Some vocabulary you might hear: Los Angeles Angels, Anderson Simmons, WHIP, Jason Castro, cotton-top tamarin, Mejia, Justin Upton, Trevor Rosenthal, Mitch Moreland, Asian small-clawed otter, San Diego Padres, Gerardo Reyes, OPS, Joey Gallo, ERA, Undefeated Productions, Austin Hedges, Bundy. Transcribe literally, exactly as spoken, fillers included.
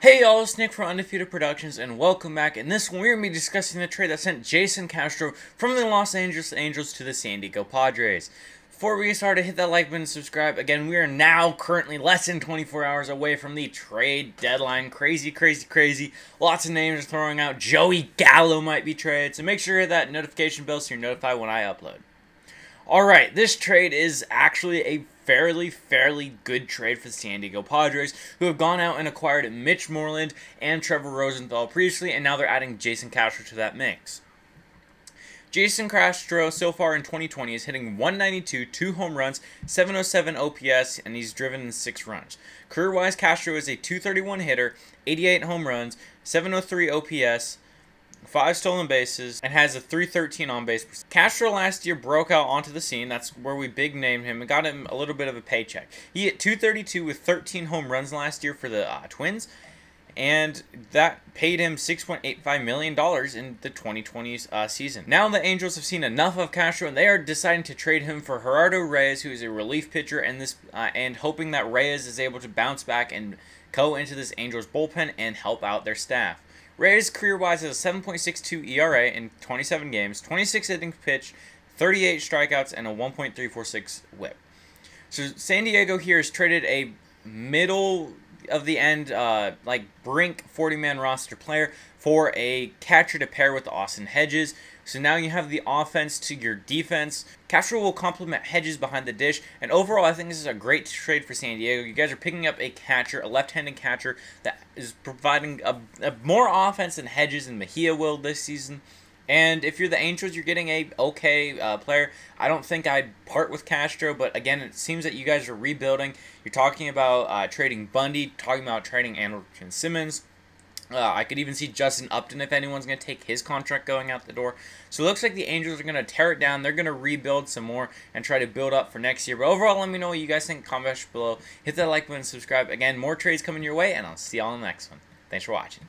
Hey y'all, it's Nick from Undefeated Productions, and welcome back. In this one, we're going to be discussing the trade that sent Jason Castro from the Los Angeles Angels to the San Diego Padres. Before we get started, hit that like button and subscribe. Again, we are now currently less than twenty-four hours away from the trade deadline. Crazy, crazy, crazy. Lots of names are throwing out. Joey Gallo might be traded, so make sure you hit that notification bell so you're notified when I upload. Alright, this trade is actually a fairly, fairly good trade for the San Diego Padres, who have gone out and acquired Mitch Moreland and Trevor Rosenthal previously, and now they're adding Jason Castro to that mix. Jason Castro, so far in twenty twenty, is hitting one ninety-two, two home runs, seven oh seven O P S, and he's driven in six runs. Career-wise, Castro is a two thirty-one hitter, eighty-eight home runs, seven oh three O P S, five stolen bases, and has a three thirteen on-base percentage. Castro last year broke out onto the scene. That's where we big-named him and got him a little bit of a paycheck. He hit two thirty-two with thirteen home runs last year for the uh, Twins, and that paid him six point eight five million dollars in the twenty twenty uh, season. Now the Angels have seen enough of Castro, and they are deciding to trade him for Gerardo Reyes, who is a relief pitcher, and, this, uh, and hoping that Reyes is able to bounce back and go into this Angels bullpen and help out their staff. Reyes career-wise has a seven point six two E R A in twenty-seven games, twenty-six innings pitched, thirty-eight strikeouts, and a one point three four six whip. So San Diego here has traded a middle-of-the-end, uh, like, brink forty-man roster player for a catcher to pair with Austin Hedges. So now you have the offense to your defense. Castro will complement Hedges behind the dish, and overall I think this is a great trade for San Diego. You guys are picking up a catcher, a left-handed catcher, that is providing a, a more offense than Hedges and Mejia will this season. And if you're the Angels, you're getting a okay uh, player. I don't think I'd part with Castro, but again, it seems that you guys are rebuilding. You're talking about uh, trading Bundy, talking about trading Anderson Simmons. Uh, I could even see Justin Upton if anyone's going to take his contract going out the door. So it looks like the Angels are going to tear it down. They're going to rebuild some more and try to build up for next year. But overall, let me know what you guys think in the comments below. Hit that like button and subscribe. Again, more trades coming your way, and I'll see y'all in the next one. Thanks for watching.